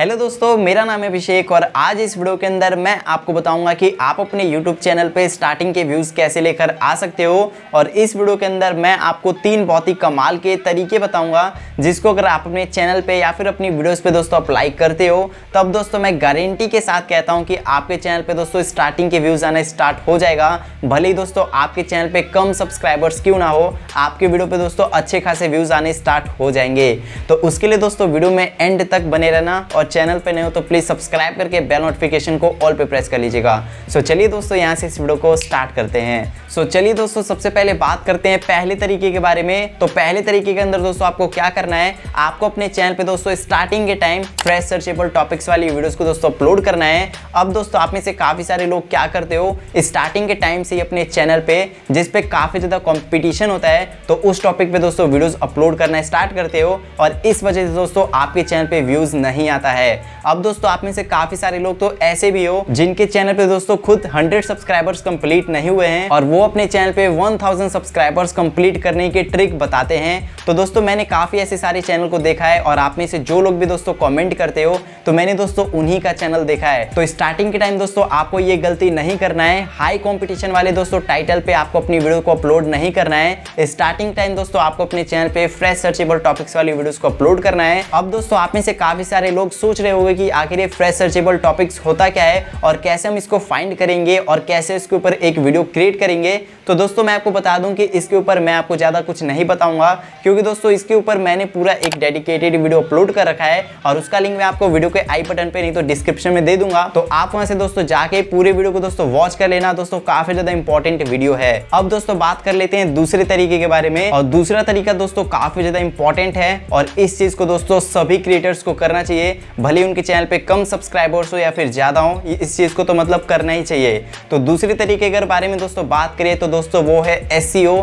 Hello दोस्तों, मेरा नाम है अभिषेक और आज इस वीडियो के अंदर मैं आपको बताऊंगा कि आप अपने YouTube चैनल पे स्टार्टिंग के व्यूज़ कैसे लेकर आ सकते हो। और इस वीडियो के अंदर मैं आपको 3 बहुत ही कमाल के तरीके बताऊंगा जिसको अगर आप अपने चैनल पे या फिर अपनी वीडियोस पे दोस्तों अप्लाई करते हो तो अब दोस्तों मैं गारंटी के साथ कहता हूँ कि आपके चैनल पर दोस्तों स्टार्टिंग के व्यूज़ आना स्टार्ट हो जाएगा। भले ही दोस्तों आपके चैनल पर कम सब्सक्राइबर्स क्यों ना हो, आपके वीडियो पर दोस्तों अच्छे खासे व्यूज़ आने स्टार्ट हो जाएंगे। तो उसके लिए दोस्तों वीडियो में एंड तक बने रहना और चैनल पे नए हो तो प्लीज सब्सक्राइब करके बेल नोटिफिकेशन को ऑल पे प्रेस कर लीजिएगा। सो चलिए दोस्तों यहाँ से इस वीडियो को स्टार्ट करते हैं। सो चलिए दोस्तों सबसे पहले बात करते हैं पहले तरीके के बारे में। तो पहले तरीके के अंदर दोस्तों आपको क्या करना है, आपको अपने चैनल पे दोस्तों स्टार्टिंग के टाइम फ्रेश सर्चेबल टॉपिक्स वाली वीडियोस को दोस्तों अपलोड करना है। अब दोस्तों आप में से काफी सारे लोग क्या करते हो, स्टार्टिंग के टाइम से ही अपने चैनल पे जिसपे काफी ज्यादा कॉम्पिटिशन होता है तो उस टॉपिक पे दोस्तों वीडियोस अपलोड करना स्टार्ट करते हो और इस वजह से दोस्तों आपके चैनल पे व्यूज नहीं आता है। अब दोस्तों आप में से काफी सारे लोग तो ऐसे भी हो जिनके चैनल पे दोस्तों खुद 100 सब्सक्राइबर्स कंप्लीट नहीं हुए हैं और वो अपने चैनल पे 1000 सब्सक्राइबर्स कंप्लीट करने के ट्रिक बताते हैं। तो दोस्तों मैंने काफी ऐसे सारे चैनल को देखा है और आप में से जो लोग भी दोस्तों कमेंट करते हो तो मैंने दोस्तों उन्हीं का चैनल देखा है। तो स्टार्टिंग के टाइम दोस्तों आपको ये गलती नहीं करना है, हाई कॉम्पिटिशन वाले दोस्तों टाइटल पे आपको अपनी वीडियो को अपलोड नहीं करना है। स्टार्टिंग टाइम दोस्तों आपको अपने चैनल पे फ्रेश सर्चेबल टॉपिक्स वाली वीडियोस को अपलोड करना है। अब दोस्तों आप में से काफी सारे लोग सोच रहे होंगे कि आखिर ये फ्रेश सर्चेबल टॉपिक्स होता क्या है और कैसे हम इसको फाइंड करेंगे और कैसे इसके ऊपर एक वीडियो क्रिएट करेंगे। तो दोस्तों मैं आपको बता दूं कि इसके ऊपर मैं आपको ज़्यादा कुछ नहीं बताऊंगा क्योंकि दोस्तों इसके ऊपर मैंने पूरा एक डेडिकेटेड वीडियो अपलोड कर रखा है और उसका लिंक मैं आपको वीडियो के आई बटन पर नहीं तो डिस्क्रिप्शन में दे दूंगा। तो आप वहाँ से दोस्तों जाके पूरे वीडियो को दोस्तों वॉच कर लेना, दोस्तों काफ़ी ज़्यादा इंपॉर्टेंट वीडियो है। अब दोस्तों बात कर लेते हैं दूसरे तरीके के बारे में और दूसरा तरीका दोस्तों काफ़ी ज़्यादा इंपॉर्टेंट है और इस चीज़ को दोस्तों सभी क्रिएटर्स को करना चाहिए, भले उनके चैनल पे कम सब्सक्राइबर्स हो या फिर ज़्यादा हो, इस चीज़ को तो मतलब करना ही चाहिए। तो दूसरे तरीके के बारे में दोस्तों बात करें तो दोस्तों वो है SEO।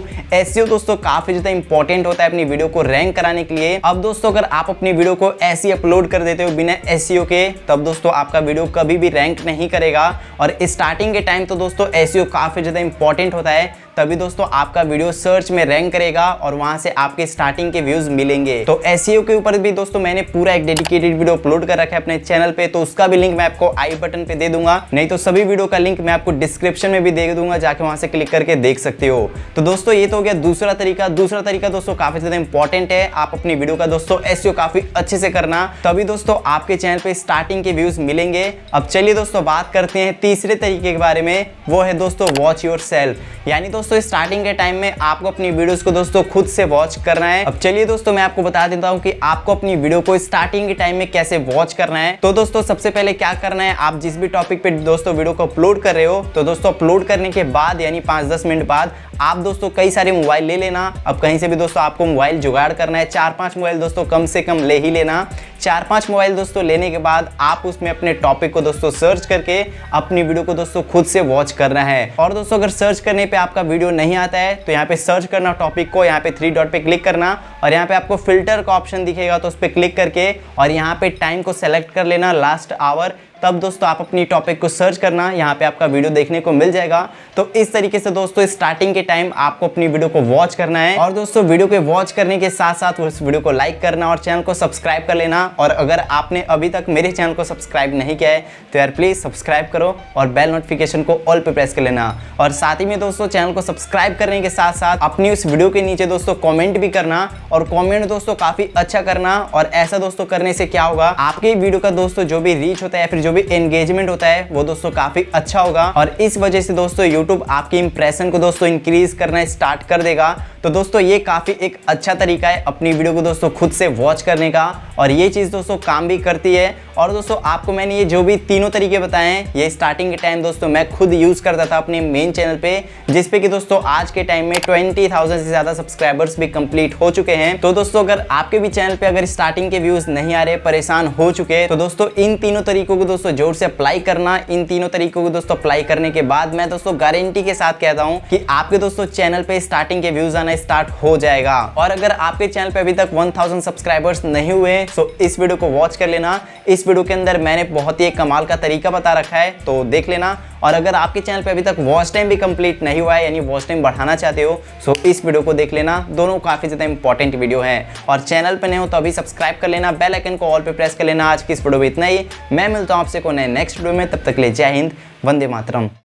SEO दोस्तों काफ़ी ज़्यादा इंपॉर्टेंट होता है अपनी वीडियो को रैंक कराने के लिए। अब दोस्तों अगर आप अपनी वीडियो को ऐसी अपलोड कर देते हो बिना SEO के तब दोस्तों आपका वीडियो कभी भी रैंक नहीं करेगा। और स्टार्टिंग के टाइम तो दोस्तों SEO काफ़ी ज़्यादा इंपॉर्टेंट होता है, तभी दोस्तों आपका वीडियो सर्च में रैंक करेगा और वहां से आपके स्टार्टिंग के व्यूज मिलेंगे। तो SEO के ऊपर भी दोस्तों मैंने पूरा एक डेडिकेटेड वीडियो अपलोड कर रखा है अपने चैनल पे, तो उसका भी लिंक मैं आपको आई बटन पे दे दूंगा, नहीं तो सभी वीडियो का लिंक मैं आपको डिस्क्रिप्शन में भी दे दूंगा, जाके वहां से क्लिक करके देख सकते हो। तो दोस्तों ये तो हो गया दूसरा तरीका। दूसरा तरीका दोस्तों काफी ज्यादा इंपॉर्टेंट है, आप अपनी वीडियो का दोस्तों SEO काफी अच्छे से करना, तभी दोस्तों आपके चैनल पे स्टार्टिंग के व्यूज मिलेंगे। अब चलिए दोस्तों बात करते हैं तीसरे तरीके के बारे में, वो है दोस्तों वॉच योरसेल्फ, यानी दोस्तों स्टार्टिंग के टाइम में आपको अपनी वीडियोस को दोस्तों खुद से वॉच करना है। अब चलिए दोस्तों मैं आपको बता देता हूं कि आपको अपनी वीडियो को स्टार्टिंग के टाइम में कैसे वॉच करना है। तो दोस्तों सबसे पहले क्या करना है, आप जिस भी टॉपिक पे दोस्तों वीडियो को अपलोड कर रहे हो तो दोस्तों अपलोड करने के बाद यानी 5-10 मिनट बाद आप दोस्तों कई सारे मोबाइल ले लेना। अब कहीं से भी दोस्तों आपको मोबाइल जुगाड़ करना है, 4-5 मोबाइल दोस्तों कम से कम ले ही लेना। 4-5 मोबाइल दोस्तों लेने के बाद आप उसमें अपने टॉपिक को दोस्तों सर्च करके अपनी वीडियो को दोस्तों खुद से वॉच करना है। और दोस्तों अगर सर्च करने पे आपका वीडियो नहीं आता है तो यहाँ पे सर्च करना टॉपिक को, यहाँ पे 3 डॉट पे क्लिक करना और यहाँ पे आपको फिल्टर का ऑप्शन दिखेगा तो उस पर क्लिक करके और यहाँ पे टाइम को सेलेक्ट कर लेना लास्ट आवर, तब दोस्तों आप अपनी टॉपिक को सर्च करना, यहाँ पे आपका वीडियो देखने को मिल जाएगा। तो इस तरीके से दोस्तों स्टार्टिंग के टाइम आपको अपनी वीडियो को वॉच करना है। और दोस्तों वीडियो को वॉच करने के साथ साथ उस वीडियो को लाइक करना और चैनल को सब्सक्राइब कर लेना। और अगर आपने अभी तक मेरे चैनल को सब्सक्राइब नहीं किया है तो यार प्लीज़ सब्सक्राइब करो और बेल नोटिफिकेशन को ऑल पर प्रेस कर लेना। और साथ ही में दोस्तों चैनल को सब्सक्राइब करने के साथ साथ अपनी उस वीडियो के नीचे दोस्तों कॉमेंट भी करना और कॉमेंट दोस्तों काफ़ी अच्छा करना। और ऐसा दोस्तों करने से क्या होगा, आपकी वीडियो का दोस्तों जो भी रीच होता है या फिर जो भी एंगेजमेंट होता है वो दोस्तों काफी अच्छा होगा और इस वजह से दोस्तों YouTube आपकी इंप्रेशन को दोस्तों इंक्रीज करना स्टार्ट कर देगा। तो दोस्तों ये काफी एक अच्छा तरीका है अपनी वीडियो को दोस्तों खुद से वॉच करने का और ये चीज दोस्तों काम भी करती है। और दोस्तों आपको मैंने ये जो भी तीनों तरीके बताए हैं ये स्टार्टिंग के टाइम दोस्तों मैं खुद यूज करता था अपने मेन चैनल पर, जिसपे कि दोस्तों आज के टाइम में 20,000 से ज्यादा सब्सक्राइबर्स भी कंप्लीट हो चुके हैं। तो दोस्तों अगर आपके भी चैनल पे अगर स्टार्टिंग के व्यूज नहीं आ रहे, परेशान हो चुके, तो दोस्तों इन तीनों तरीकों को दोस्तों जोर से अप्लाई करना। इन तीनों तरीकों को दोस्तों अप्लाई करने के बाद मैं दोस्तों गारंटी के साथ कहता हूं कि आपके दोस्तों चैनल पे स्टार्टिंग के व्यूज आना स्टार्ट हो जाएगा। और अगर आपके चैनल पे अभी तक 1000 सब्सक्राइबर्स नहीं हुए तो इस वीडियो को वॉच कर लेना, इस वीडियो के अंदर मैंने बहुत ही एक कमाल का तरीका बता रखा है तो देख लेना। और अगर आपके चैनल पे अभी तक वॉच टाइम भी कंप्लीट नहीं हुआ है यानी वॉच टाइम बढ़ाना चाहते हो तो इस वीडियो को देख लेना, दोनों काफ़ी ज़्यादा इंपॉर्टेंट वीडियो है। और चैनल पे नहीं हो तो अभी सब्सक्राइब कर लेना, बेल आइकन को ऑल पे प्रेस कर लेना। आज की इस वीडियो में इतना ही, मैं मिलता हूँ आपसे को नए नेक्स्ट वीडियो में, तब तक के लिए जय हिंद, वंदे मातरम।